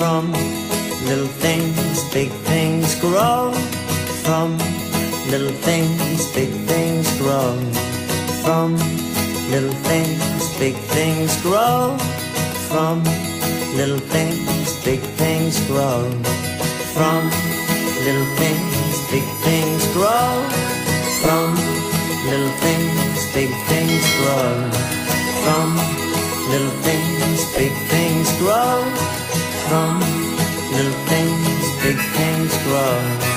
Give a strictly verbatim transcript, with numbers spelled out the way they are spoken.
from little things, big things grow from little things, big things grow from little things, big things grow from little things, big things grow from little things, big things grow from little things, big things grow from little things, big things grow from little things, big things grow.